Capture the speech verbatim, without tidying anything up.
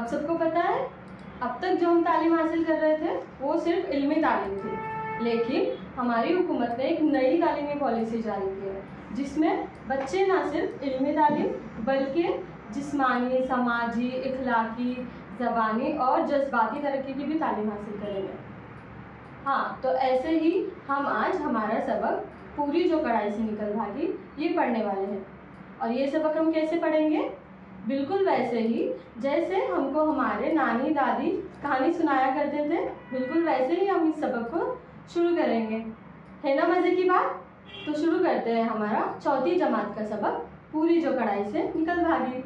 आप सबको पता है अब तक जो हम तालीम हासिल कर रहे थे वो सिर्फ इल्मी तालीम थी, लेकिन हमारी हुकूमत ने एक नई तालीमी पॉलिसी जारी की है जिसमें बच्चे ना सिर्फ इल्मी तालीम बल्कि जिस्मानी, समाजी, इखलाकी, ज़बानी और जज्बाती तरक्की की भी तालीम हासिल करेंगे। हाँ, तो ऐसे ही हम आज हमारा सबक पूरी जो कड़ाई से निकल भागी ये पढ़ने वाले हैं। और ये सबक हम कैसे पढ़ेंगे? बिल्कुल वैसे ही जैसे हमको हमारे नानी दादी कहानी सुनाया करते थे, बिल्कुल वैसे ही हम इस सबक को शुरू करेंगे। है ना मज़े की बात? तो शुरू करते हैं हमारा चौथी जमात का सबक पूरी जो कड़ाई से निकल भागी।